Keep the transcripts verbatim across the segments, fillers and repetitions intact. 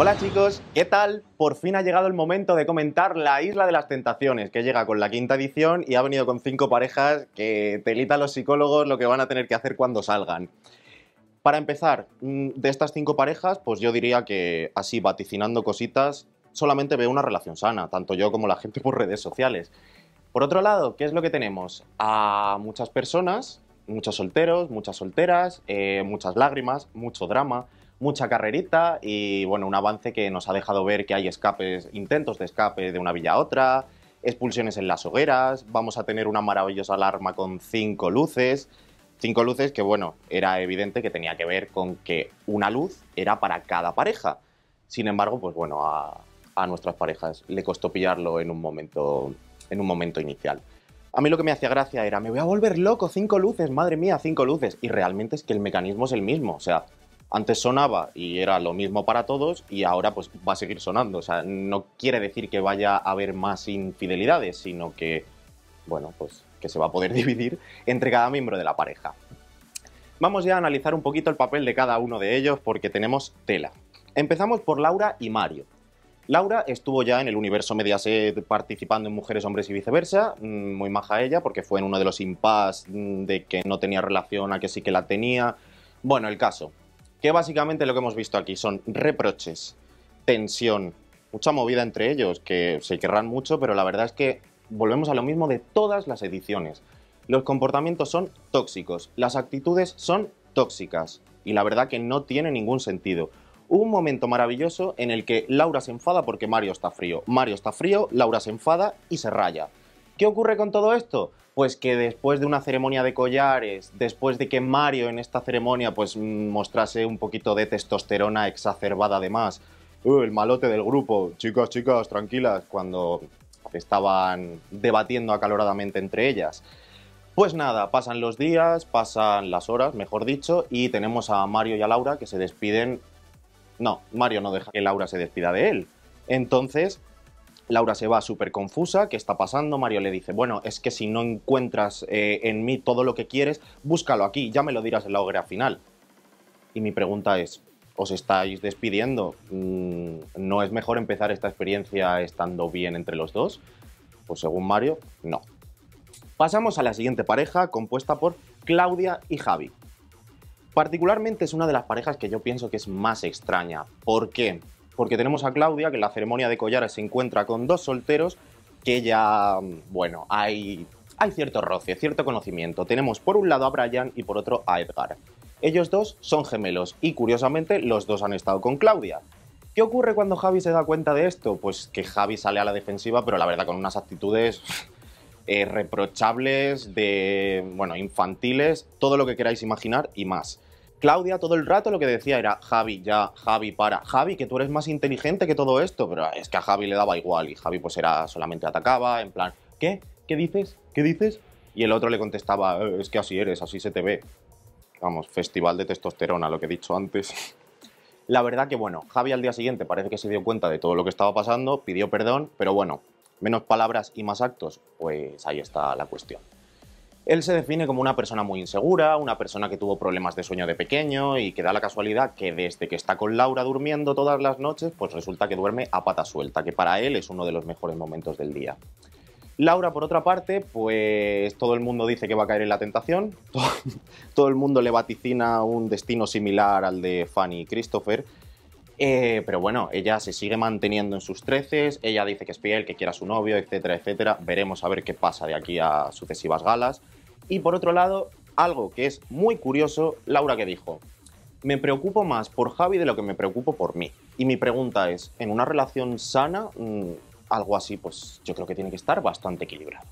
Hola chicos, ¿qué tal? Por fin ha llegado el momento de comentar La Isla de las Tentaciones, que llega con la quinta edición y ha venido con cinco parejas que telita a los psicólogos lo que van a tener que hacer cuando salgan. Para empezar, de estas cinco parejas, pues yo diría que, así vaticinando cositas, solamente veo una relación sana, tanto yo como la gente por redes sociales. Por otro lado, ¿qué es lo que tenemos? A muchas personas, muchos solteros, muchas solteras, eh, muchas lágrimas, mucho drama, mucha carrerita y, bueno, un avance que nos ha dejado ver que hay escapes, intentos de escape de una villa a otra, expulsiones en las hogueras, vamos a tener una maravillosa alarma con cinco luces, cinco luces que, bueno, era evidente que tenía que ver con que una luz era para cada pareja. Sin embargo, pues bueno, a, a nuestras parejas le costó pillarlo en un momento, en un momento inicial. A mí lo que me hacía gracia era, me voy a volver loco, cinco luces, madre mía, cinco luces, y realmente es que el mecanismo es el mismo, o sea, antes sonaba y era lo mismo para todos y ahora pues va a seguir sonando. O sea, no quiere decir que vaya a haber más infidelidades, sino que, bueno, pues que se va a poder dividir entre cada miembro de la pareja. Vamos ya a analizar un poquito el papel de cada uno de ellos porque tenemos tela. Empezamos por Laura y Mario. Laura estuvo ya en el universo Mediaset participando en Mujeres, Hombres y Viceversa, muy maja ella porque fue en uno de los impás de que no tenía relación a que sí que la tenía. Bueno, el caso, que básicamente lo que hemos visto aquí son reproches, tensión, mucha movida entre ellos, que se querrán mucho, pero la verdad es que volvemos a lo mismo de todas las ediciones. Los comportamientos son tóxicos, las actitudes son tóxicas, y la verdad que no tiene ningún sentido. Hubo un momento maravilloso en el que Laura se enfada porque Mario está frío. Mario está frío, Laura se enfada y se raya. ¿Qué ocurre con todo esto? Pues que después de una ceremonia de collares, después de que Mario en esta ceremonia pues mostrase un poquito de testosterona exacerbada además, uh, el malote del grupo, chicas, chicas, tranquilas, cuando estaban debatiendo acaloradamente entre ellas. Pues nada, pasan los días, pasan las horas, mejor dicho, y tenemos a Mario y a Laura que se despiden. No, Mario no deja que Laura se despida de él. Entonces Laura se va súper confusa, ¿qué está pasando? Mario le dice, bueno, es que si no encuentras eh, en mí todo lo que quieres, búscalo aquí, ya me lo dirás en la hoguera final. Y mi pregunta es, ¿os estáis despidiendo? ¿No es mejor empezar esta experiencia estando bien entre los dos? Pues según Mario, no. Pasamos a la siguiente pareja, compuesta por Claudia y Javi. Particularmente es una de las parejas que yo pienso que es más extraña. ¿Por qué? Porque tenemos a Claudia, que en la ceremonia de collares se encuentra con dos solteros que ya, bueno, hay, hay cierto roce, cierto conocimiento. Tenemos por un lado a Brian y por otro a Edgar. Ellos dos son gemelos y, curiosamente, los dos han estado con Claudia. ¿Qué ocurre cuando Javi se da cuenta de esto? Pues que Javi sale a la defensiva, pero la verdad con unas actitudes eh, reprochables, de, bueno, infantiles, todo lo que queráis imaginar y más. Claudia todo el rato lo que decía era, Javi, ya, Javi, para, Javi, que tú eres más inteligente que todo esto, pero es que a Javi le daba igual y Javi pues era, solamente atacaba, en plan, ¿qué? ¿Qué dices? ¿Qué dices? Y el otro le contestaba, es que así eres, así se te ve. Vamos, festival de testosterona, lo que he dicho antes. La verdad que bueno, Javi al día siguiente parece que se dio cuenta de todo lo que estaba pasando, pidió perdón, pero bueno, menos palabras y más actos, pues ahí está la cuestión. Él se define como una persona muy insegura, una persona que tuvo problemas de sueño de pequeño y que da la casualidad que desde que está con Laura durmiendo todas las noches, pues resulta que duerme a pata suelta, que para él es uno de los mejores momentos del día. Laura, por otra parte, pues todo el mundo dice que va a caer en la tentación, todo el mundo le vaticina un destino similar al de Fanny y Christopher, eh, pero bueno, ella se sigue manteniendo en sus treces, ella dice que es fiel, que quiere a su novio, etcétera, etcétera, veremos a ver qué pasa de aquí a sucesivas galas. Y por otro lado, algo que es muy curioso, Laura que dijo, me preocupo más por Javi de lo que me preocupo por mí. Y mi pregunta es, en una relación sana, mmm, algo así, pues yo creo que tiene que estar bastante equilibrado.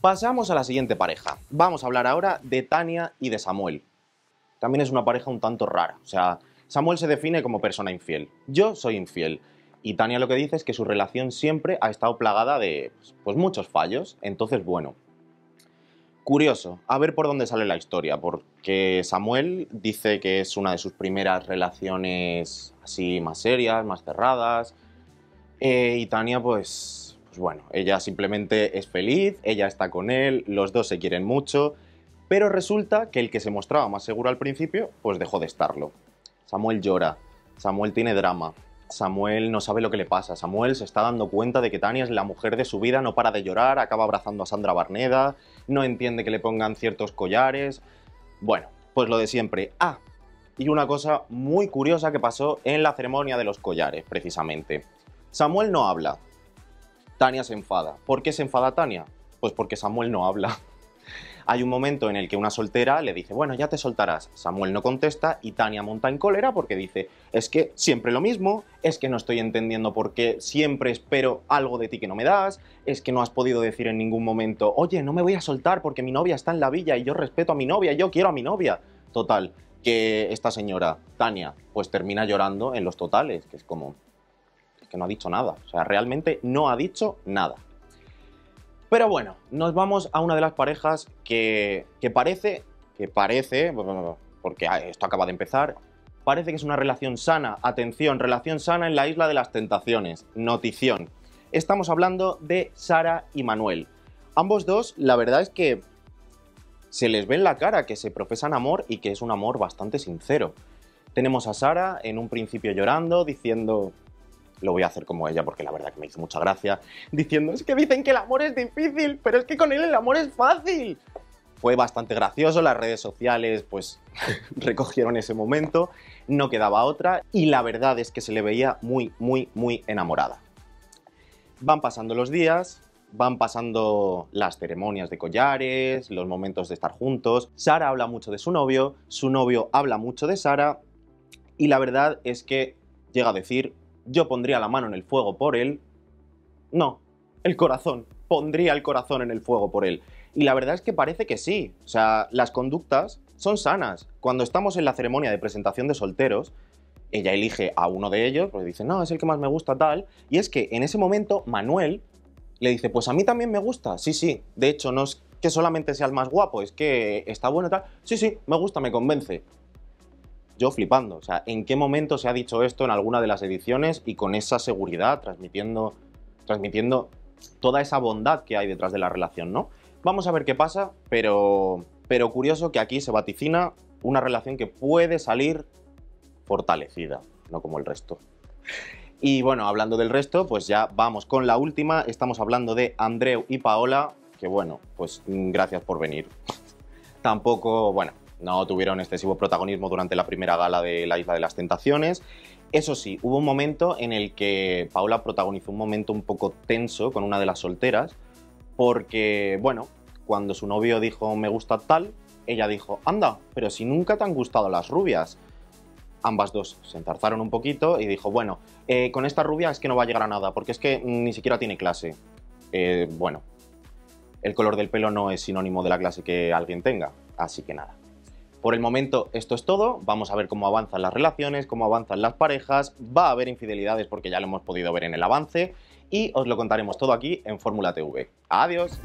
Pasamos a la siguiente pareja. Vamos a hablar ahora de Tania y de Samuel. También es una pareja un tanto rara. O sea, Samuel se define como persona infiel. Yo soy infiel. Y Tania lo que dice es que su relación siempre ha estado plagada de pues, muchos fallos. Entonces, bueno, curioso, a ver por dónde sale la historia, porque Samuel dice que es una de sus primeras relaciones así más serias, más cerradas, eh, y Tania pues, pues bueno, ella simplemente es feliz, ella está con él, los dos se quieren mucho, pero resulta que el que se mostraba más seguro al principio, pues dejó de estarlo. Samuel llora, Samuel tiene drama, Samuel no sabe lo que le pasa. Samuel se está dando cuenta de que Tania es la mujer de su vida, no para de llorar, acaba abrazando a Sandra Barneda, no entiende que le pongan ciertos collares... Bueno, pues lo de siempre. Ah, y una cosa muy curiosa que pasó en la ceremonia de los collares, precisamente. Samuel no habla. Tania se enfada. ¿Por qué se enfada Tania? Pues porque Samuel no habla. Hay un momento en el que una soltera le dice, bueno, ya te soltarás. Samuel no contesta y Tania monta en cólera porque dice, es que siempre lo mismo, es que no estoy entendiendo por qué siempre espero algo de ti que no me das, es que no has podido decir en ningún momento, oye, no me voy a soltar porque mi novia está en la villa y yo respeto a mi novia, yo quiero a mi novia. Total, que esta señora, Tania, pues termina llorando en los totales, que es como, es que no ha dicho nada, o sea, realmente no ha dicho nada. Pero bueno, nos vamos a una de las parejas que, que parece, que parece, porque esto acaba de empezar, parece que es una relación sana, atención, relación sana en la Isla de las Tentaciones, notición. Estamos hablando de Sara y Manuel. Ambos dos, la verdad es que se les ve en la cara que se profesan amor y que es un amor bastante sincero. Tenemos a Sara en un principio llorando, diciendo... lo voy a hacer como ella porque la verdad que me hizo mucha gracia, diciendo, es que dicen que el amor es difícil, pero es que con él el amor es fácil. Fue bastante gracioso, las redes sociales pues recogieron ese momento, no quedaba otra y la verdad es que se le veía muy, muy, muy enamorada. Van pasando los días, van pasando las ceremonias de collares, los momentos de estar juntos, Sara habla mucho de su novio, su novio habla mucho de Sara y la verdad es que llega a decir, yo pondría la mano en el fuego por él. No, el corazón. Pondría el corazón en el fuego por él. Y la verdad es que parece que sí. O sea, las conductas son sanas. Cuando estamos en la ceremonia de presentación de solteros, ella elige a uno de ellos, porque dice, no, es el que más me gusta, tal. Y es que en ese momento Manuel le dice, pues a mí también me gusta. Sí, sí, de hecho no es que solamente sea el más guapo, es que está bueno, tal. Sí, sí, me gusta, me convence. Yo flipando, o sea, ¿en qué momento se ha dicho esto en alguna de las ediciones y con esa seguridad, transmitiendo, transmitiendo toda esa bondad que hay detrás de la relación, ¿no? Vamos a ver qué pasa, pero, pero curioso que aquí se vaticina una relación que puede salir fortalecida, no como el resto. Y bueno, hablando del resto, pues ya vamos con la última, estamos hablando de Andreu y Paola, que bueno, pues gracias por venir. Tampoco, bueno... no tuvieron excesivo protagonismo durante la primera gala de La Isla de las Tentaciones. Eso sí, hubo un momento en el que Paola protagonizó un momento un poco tenso con una de las solteras, porque, bueno, cuando su novio dijo me gusta tal, ella dijo, anda, pero si nunca te han gustado las rubias. Ambas dos se enzarzaron un poquito y dijo, bueno, eh, con esta rubia es que no va a llegar a nada, porque es que ni siquiera tiene clase. Eh, bueno, el color del pelo no es sinónimo de la clase que alguien tenga, así que nada. Por el momento esto es todo, vamos a ver cómo avanzan las relaciones, cómo avanzan las parejas, va a haber infidelidades porque ya lo hemos podido ver en el avance y os lo contaremos todo aquí en Fórmula T V. ¡Adiós!